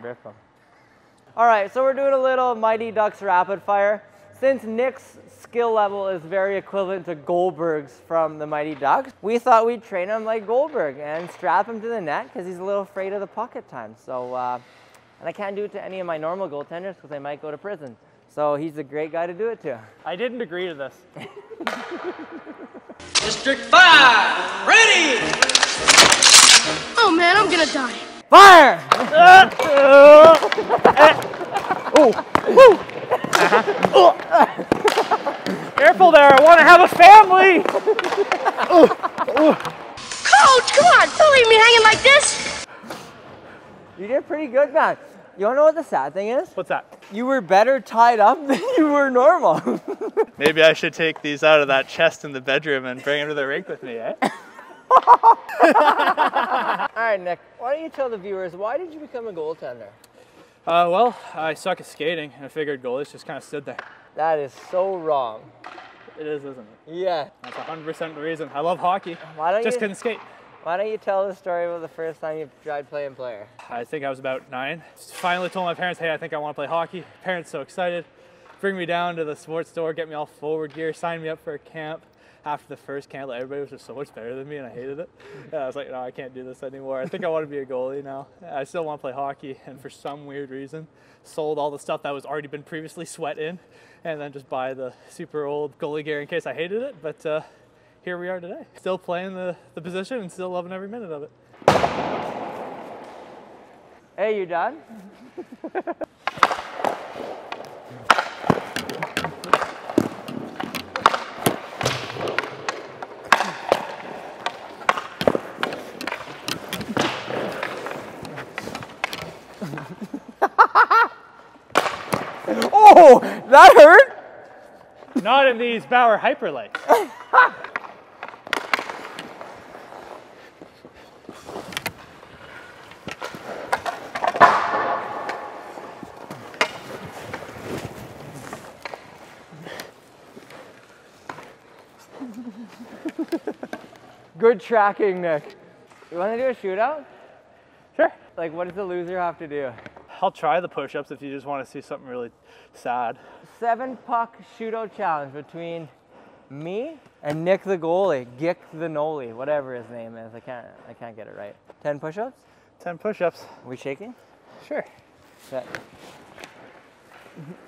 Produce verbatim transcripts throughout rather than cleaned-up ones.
Very fun. All right, so we're doing a little Mighty Ducks rapid fire. Since Nick's skill level is very equivalent to Goldberg's from the Mighty Ducks, we thought we'd train him like Goldberg and strap him to the net because he's a little afraid of the puck at times. So, uh, and I can't do it to any of my normal goaltenders because they might go to prison. So he's a great guy to do it to. I didn't agree to this. District five, ready! Oh man, I'm gonna die. Fire! Oh. Woo. Uh-huh. Careful there, I want to have a family! Coach, come on, don't leave me hanging like this! You did pretty good, man. You wanna know what the sad thing is? What's that? You were better tied up than you were normal. Maybe I should take these out of that chest in the bedroom and bring them to the rink with me, eh? Alright, Nick, why don't you tell the viewers, why did you become a goaltender? Uh, well, I suck at skating, and I figured goalies just kind of stood there. That is so wrong. It is, isn't it? Yeah. That's one hundred percent the reason. I love hockey. Why don't just you, couldn't skate. Why don't you tell the story about the first time you tried playing player? I think I was about nine. Finally told my parents, hey, I think I want to play hockey. Parents so excited. Bring me down to the sports store, get me all forward gear, sign me up for a camp. After the first camp, everybody was just so much better than me, and I hated it. And I was like, no, I can't do this anymore. I think I want to be a goalie now. I still want to play hockey, and for some weird reason, sold all the stuff that was already been previously sweat in, and then just buy the super old goalie gear in case I hated it. But uh, here we are today, still playing the, the position and still loving every minute of it. Hey, you done? Oh, that hurt! Not in these Bauer Hyperlights. Good tracking, Nick. You want to do a shootout? Sure. Like, what does the loser have to do? I'll try the push-ups if you just want to see something really sad. Seven puck shootout challenge between me and Nick the goalie, Gick the Goalie, whatever his name is. I can't, I can't get it right. Ten push-ups. Ten push-ups. Are we shaking? Sure. Set.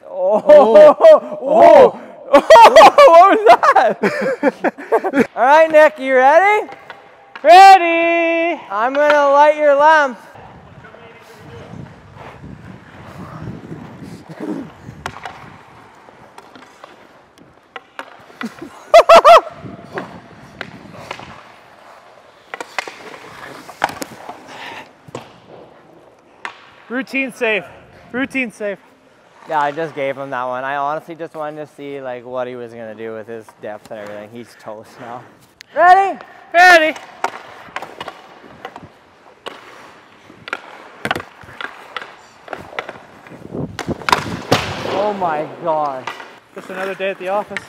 Oh! Oh! Oh! Oh! Oh. What was that? All right, Nick, you ready? Ready. I'm gonna light your lamp. Routine safe. Routine safe. Yeah, I just gave him that one. I honestly just wanted to see like what he was gonna do with his depth and everything. He's toast now. Ready? Ready. Oh my God. Just another day at the office.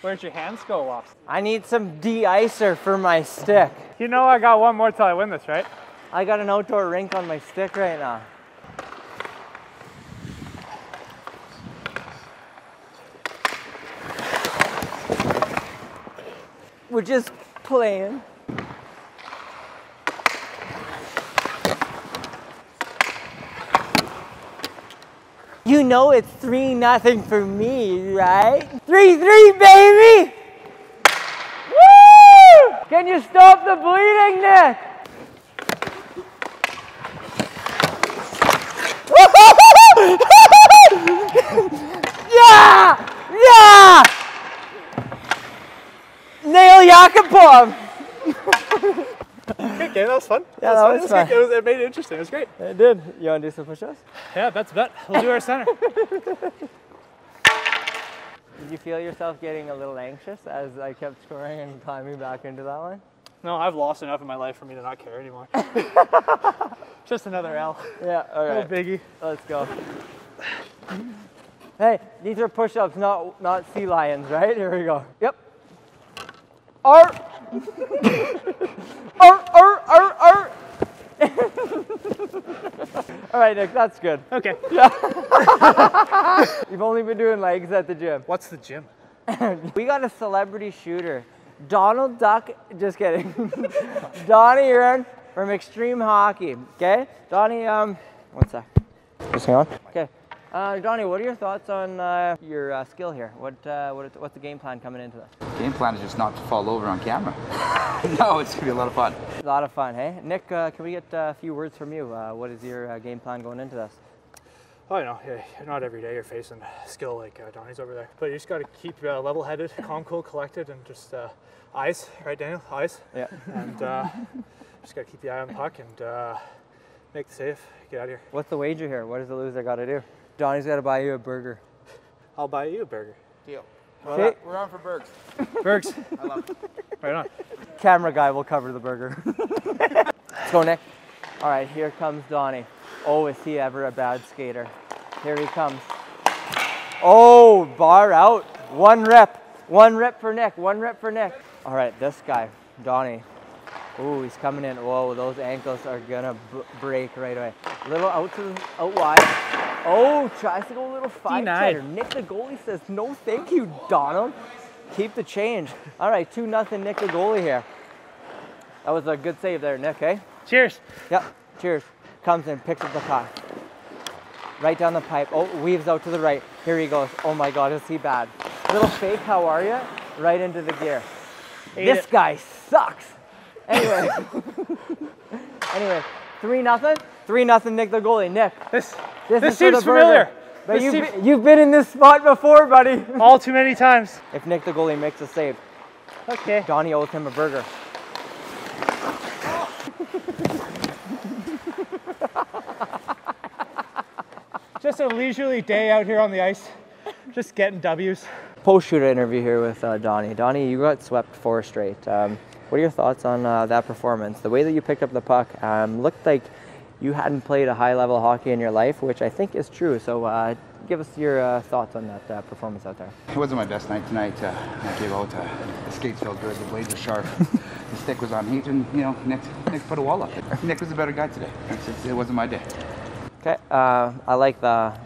Where'd your hands go off? I need some de-icer for my stick. You know I got one more till I win this, right? I got an outdoor rink on my stick right now. We're just playing. You know it's three nothing for me, right? Three three, baby! Woo! Can you stop the bleeding, Nick? Yeah! Yeah! Nail Yakupov! Good game, that was fun. Yeah, that was, that was fun. It, was, it made it interesting, it was great. It did. You want to do some push-ups? Yeah, bet's bet. We'll do our center. Did you feel yourself getting a little anxious as I kept scoring and climbing back into that one? No, I've lost enough in my life for me to not care anymore. Just another L. Yeah, all right. No biggie. Let's go. Hey, these are push-ups, not, not sea lions, right? Here we go. Yep. Arr! Arr, arr, arr, arr! All right, Nick, that's good. Okay. Yeah. You've only been doing legs at the gym. What's the gym? We got a celebrity shooter. Donald Duck, just kidding. Donnie Uren from Extreme Hockey, okay? Donnie, um, one sec. Just hang on. Okay. Uh, Donnie, what are your thoughts on uh, your uh, skill here? What, uh, what what's the game plan coming into this? Game plan is just not to fall over on camera. No, it's gonna be a lot of fun. A lot of fun, hey? Nick, uh, can we get a few words from you? Uh, what is your uh, game plan going into this? Oh, you know, not every day you're facing skill like uh, Donnie's over there, but you just got to keep uh, level-headed, calm, cool, collected, and just uh, eyes, right, Daniel? Eyes. Yeah. And uh, just got to keep the eye on the puck and uh, make the save. Get out of here. What's the wager here? What does the loser got to do? Donnie's got to buy you a burger. I'll buy you a burger. Deal. Well, we're on for burgers. Burgers. I love it. Right on. Camera guy will cover the burger. Let's go, Nick. All right, here comes Donnie. Oh, is he ever a bad skater? Here he comes. Oh, bar out. One rep. One rep for Nick. One rep for Nick. All right, this guy, Donnie. Ooh, he's coming in. Whoa, those ankles are gonna b break right away. Little out to out wide. Oh, tries to go a little five tighter. Nick the goalie says, no thank you, Donald. Keep the change. All right, two nothing Nick the goalie here. That was a good save there, Nick, eh? Cheers. Yep, cheers. Comes in, picks up the puck. Right down the pipe. Oh, weaves out to the right. Here he goes. Oh my God, is he bad. Little fake, how are you? Right into the gear. Ate this it. Guy sucks. Anyway. Anyway, three nothing. three nothing, Nick the goalie. Nick. This, this, this is seems familiar. But this you've, seems... Been, you've been in this spot before, buddy. All too many times. If Nick the goalie makes a save. Okay. Donnie owes him a burger. Just a leisurely day out here on the ice, just getting W's. Post-shooter interview here with uh, Donnie. Donnie, you got swept four straight. Um, what are your thoughts on uh, that performance? The way that you picked up the puck um, looked like you hadn't played a high-level hockey in your life, which I think is true. So uh, give us your uh, thoughts on that uh, performance out there. It wasn't my best night tonight. Uh, I gave out. Uh, the skates felt good. The blades were sharp. The stick was on heat, and you know, Nick, Nick put a wall up. Nick was a better guy today. It's, it's, it wasn't my day. Okay, uh, I like the,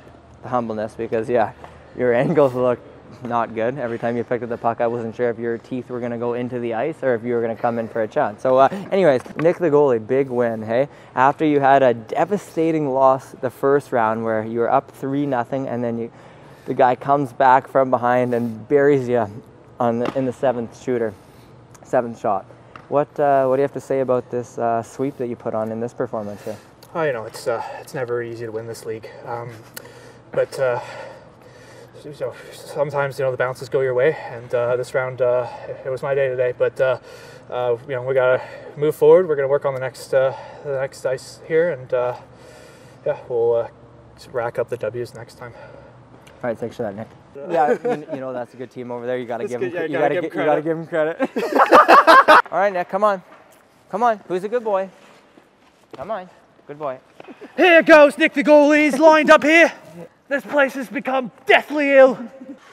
the humbleness because, yeah, your angles look not good. Every time you picked up the puck, I wasn't sure if your teeth were going to go into the ice or if you were going to come in for a chance. So uh, anyways, Nick the goalie, big win, hey? After you had a devastating loss the first round where you were up three nothing and then you, the guy comes back from behind and buries you on the, in the seventh shooter, seventh shot. What, uh, what do you have to say about this uh, sweep that you put on in this performance here? Oh, you know, it's uh, it's never easy to win this league, um, but uh, so sometimes, you know, the bounces go your way, and uh, this round uh, it was my day today. But uh, uh, you know, we gotta move forward. We're gonna work on the next uh, the next ice here, and uh, yeah, we'll uh, rack up the W's next time. All right, thanks for that, Nick. Yeah, you know that's a good team over there. You gotta give them, yeah, you gotta, gotta give, you gotta give them credit. All right, Nick, come on, come on. Who's a good boy? Come on. Good boy. Here goes Nick the goalie's lined up here. This place has become deathly ill.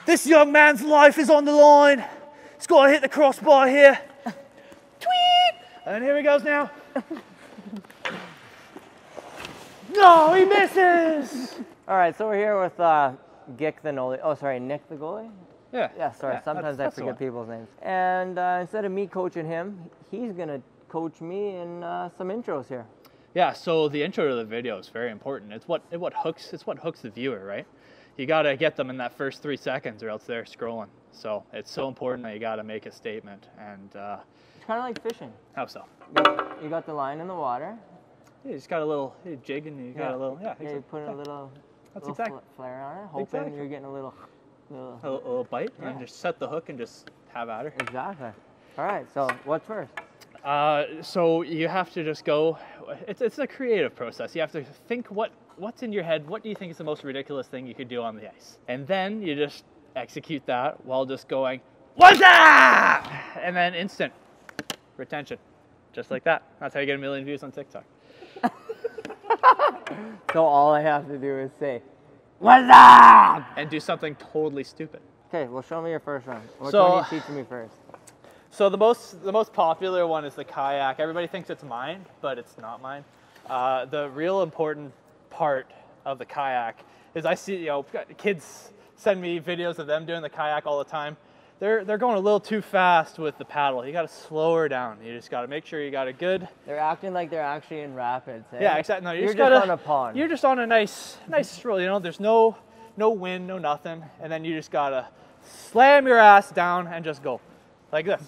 This young man's life is on the line. He's got to hit the crossbar here. Tweet! And here he goes now. No, he misses! All right, so we're here with uh, Gick the goalie. Oh, sorry, Nick the goalie? Yeah. Yeah, sorry, yeah, sometimes that's, that's I forget people's names. And uh, instead of me coaching him, he's going to coach me in uh, some intros here. Yeah, so the intro to the video is very important. It's what it what hooks it's what hooks the viewer, right? You gotta get them in that first three seconds, or else they're scrolling. So it's so important that you gotta make a statement. And uh, it's kind of like fishing. How so? You got the line in the water. Yeah, you just got a little jig, and you got yeah. a little yeah. Exactly. Yeah, you put a little, That's little exactly. flare on it, hoping exactly. you're getting a little little, a little, a little bite, yeah. and just set the hook and just have at her. Exactly. All right. So what's first? Uh, so you have to just go, it's, it's a creative process. You have to think what, what's in your head, what do you think is the most ridiculous thing you could do on the ice? And then you just execute that while just going, what's that? And then instant retention, just like that. That's how you get a million views on TikTok. So all I have to do is say, what's that? And do something totally stupid. Okay, well show me your first one. What so, can you teach me first? So the most, the most popular one is the kayak. Everybody thinks it's mine, but it's not mine. Uh, the real important part of the kayak is I see, you know, kids send me videos of them doing the kayak all the time. They're, they're going a little too fast with the paddle. You got to slow her down. You just got to make sure you got a good... They're acting like they're actually in rapids. Eh? Yeah, exactly. No, you're, you're just, just gotta, on a pond. You're just on a nice, nice stroll. You know, there's no, no wind, no nothing. And then you just got to slam your ass down and just go like this.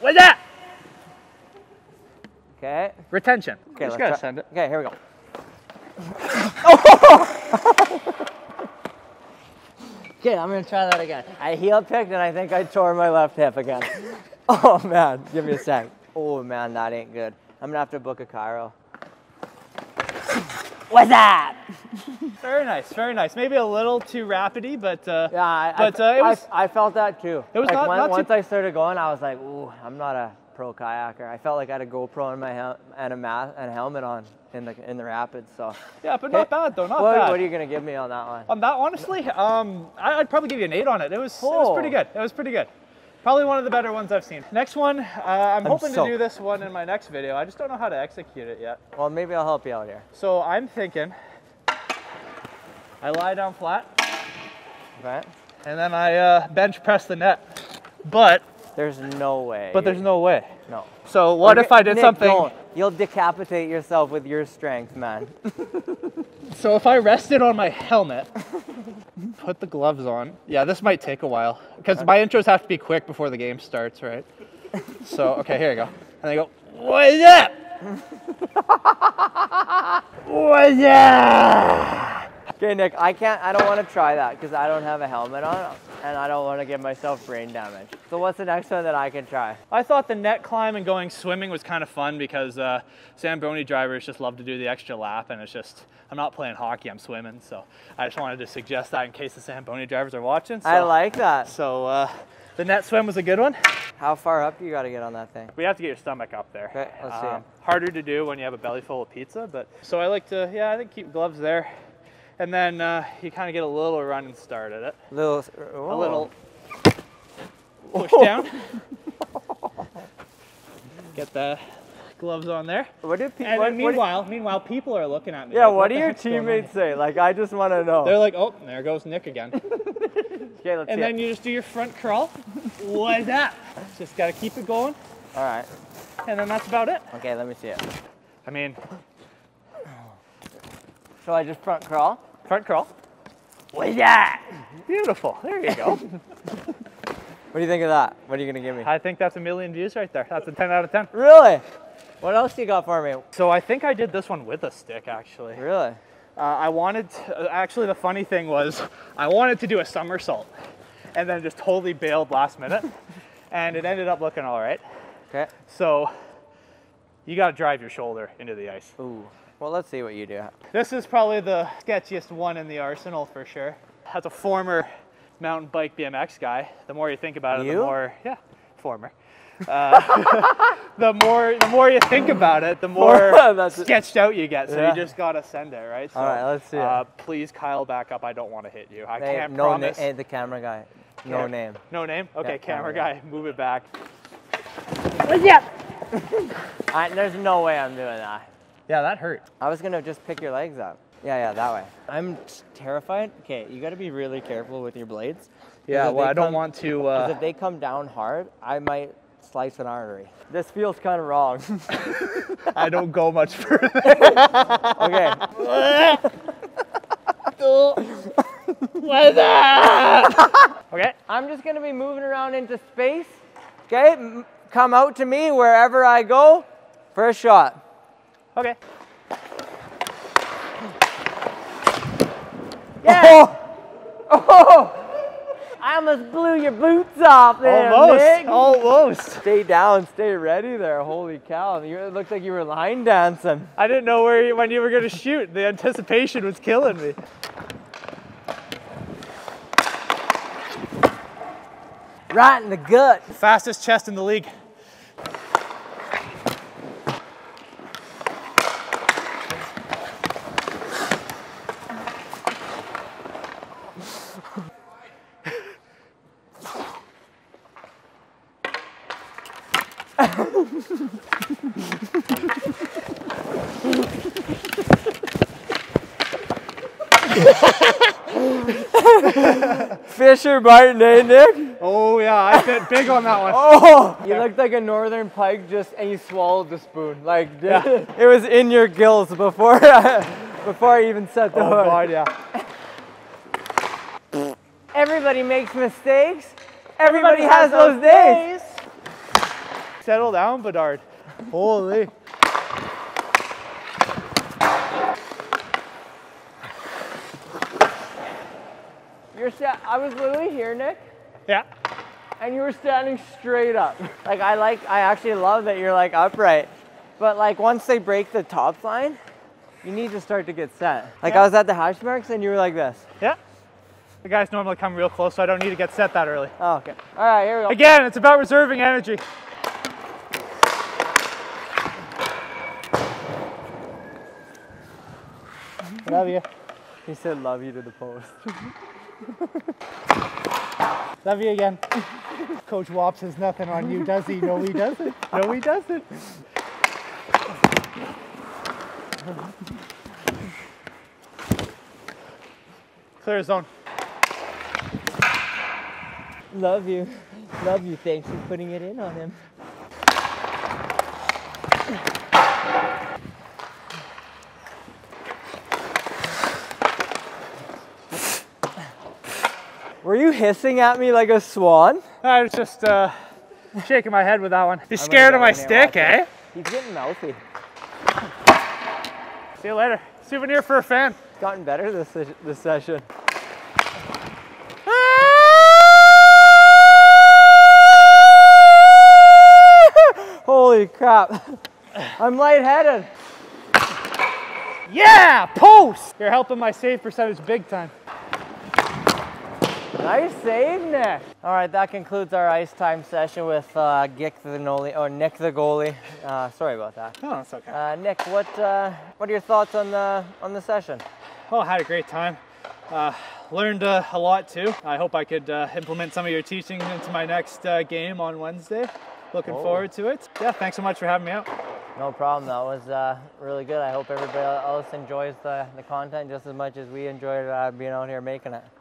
What's that? Okay. Retention. Okay, let's gotta send it. Okay, here we go. Oh! Okay, I'm gonna try that again. I heel picked and I think I tore my left hip again. Oh man, give me a sec. Oh man, that ain't good. I'm gonna have to book a chiro. What's that? Very nice, very nice. Maybe a little too rapidy, but uh, yeah, I, but, I, uh, it was, I, I felt that too. It was like not, when, not once too... I started going, I was like, ooh, I'm not a pro kayaker. I felt like I had a GoPro in my hel and a mask and a helmet on in the in the rapids. So yeah, but not bad though, not what, bad. What are you gonna give me on that one? On that, honestly, um, I'd probably give you an eight on it. It was, oh. it was pretty good. It was pretty good. Probably one of the better ones I've seen. Next one, uh, I'm, I'm hoping so... to do this one in my next video. I just don't know how to execute it yet. Well, maybe I'll help you out here. So I'm thinking, I lie down flat, right, and then I uh, bench press the net. But there's no way. But there's no way. No. So what okay, if I did Nick, something? Don't. You'll decapitate yourself with your strength, man. So if I rested on my helmet, put the gloves on. Yeah, this might take a while because my intros have to be quick before the game starts, right? So, okay, here you go. And I go, what is that? What is that? Okay, Nick, I can't, I don't want to try that because I don't have a helmet on and I don't want to give myself brain damage. So what's the next one that I can try? I thought the net climb and going swimming was kind of fun because uh, Zamboni drivers just love to do the extra lap and it's just, I'm not playing hockey, I'm swimming. So I just wanted to suggest that in case the Zamboni drivers are watching. So, I like that. So uh, the net swim was a good one. How far up do you got to get on that thing? We have to get your stomach up there. Okay, let's um, see it. Harder to do when you have a belly full of pizza, but so I like to, yeah, I think keep gloves there. And then uh, you kind of get a little run and start at it. Little, oh. A little push down. Get the gloves on there. What do people? And meanwhile, what, meanwhile, people are looking at me. Yeah. Like, what, what do your teammates say? Like, I just want to know. They're like, oh, there goes Nick again. Okay, let's. And see then it. You just do your front crawl. What's that? Just gotta keep it going. All right. And then that's about it. Okay, let me see it. I mean. So I just front crawl. Front crawl. What is that? Beautiful. There you go. What do you think of that? What are you going to give me? I think that's a million views right there. That's a ten out of ten. Really? What else do you got for me? So I think I did this one with a stick, actually. Really? Uh, I wanted to, actually, the funny thing was I wanted to do a somersault and then just totally bailed last minute. And it ended up looking all right. Okay. So you got to drive your shoulder into the ice. Ooh. Well, let's see what you do. This is probably the sketchiest one in the arsenal for sure. As a former mountain bike B M X guy, the more you think about it, you? the more, yeah, former. Uh, the more the more you think about it, the more sketched out you get. So yeah. You just gotta send it, right? So, all right, let's see. Uh, please, Kyle, back up. I don't want to hit you. I name, can't no promise. Hey, the camera guy. No Cam name. No name. Okay, yeah, camera, camera guy, guy, move it back. Yeah. I, there's no way I'm doing that. Yeah, that hurt. I was gonna just pick your legs up. Yeah, yeah, that way. I'm terrified. Okay, you gotta be really careful with your blades. Yeah, well, I don't want to... Uh... If they come down hard, I might slice an artery. This feels kind of wrong. I don't go much further. Okay. What is that? Okay, I'm just gonna be moving around into space. Okay, come out to me wherever I go. First shot. Okay. Yeah. Oh. Oh. I almost blew your boots off there, almost. Nick. Almost. Stay down. Stay ready there. Holy cow. You, it looked like you were line dancing. I didn't know where you, when you were going to shoot. The anticipation was killing me. Right in the gut. Fastest chest in the league. Fisher Martin, eh, Nick? Oh yeah, I bit big on that one. Oh, you looked like a northern pike, just and you swallowed the spoon. Like, yeah. It was in your gills before I, before I even set the hook. Oh God, yeah. Everybody makes mistakes. Everybody, Everybody has, has those days. days. Settle down, Bedard. Holy. You're sta- I was literally here, Nick. Yeah. And you were standing straight up. Like I like, I actually love that you're like upright. But like once they break the top line, you need to start to get set. Like yeah. I was at the hash marks and you were like this. Yeah. The guys normally come real close, so I don't need to get set that early. Oh, okay. All right, here we go. Again, it's about reserving energy. Love you. He said love you to the post. Love you again. Coach Wops has nothing on you, does he? No, he doesn't. No, he doesn't. Clear zone. Love you. Love you. Thanks for putting it in on him. Were you hissing at me like a swan? I was just uh, shaking my head with that one. You're scared of my stick, eh? He's getting mouthy. See you later. Souvenir for a fan. It's gotten better this, this session. Holy crap. I'm lightheaded. Yeah, post! You're helping my save percentage big time. Nice save, Nick. All right, that concludes our ice time session with uh, Nick the Goalie. Oh, Nick the Goalie. Uh, sorry about that. No, that's okay. Uh, Nick, what uh, what are your thoughts on the on the session? Oh, I had a great time. Uh, learned uh, a lot too. I hope I could uh, implement some of your teaching into my next uh, game on Wednesday. Looking oh. forward to it. Yeah, thanks so much for having me out. No problem. That was uh, really good. I hope everybody else enjoys the the content just as much as we enjoyed uh, being out here making it.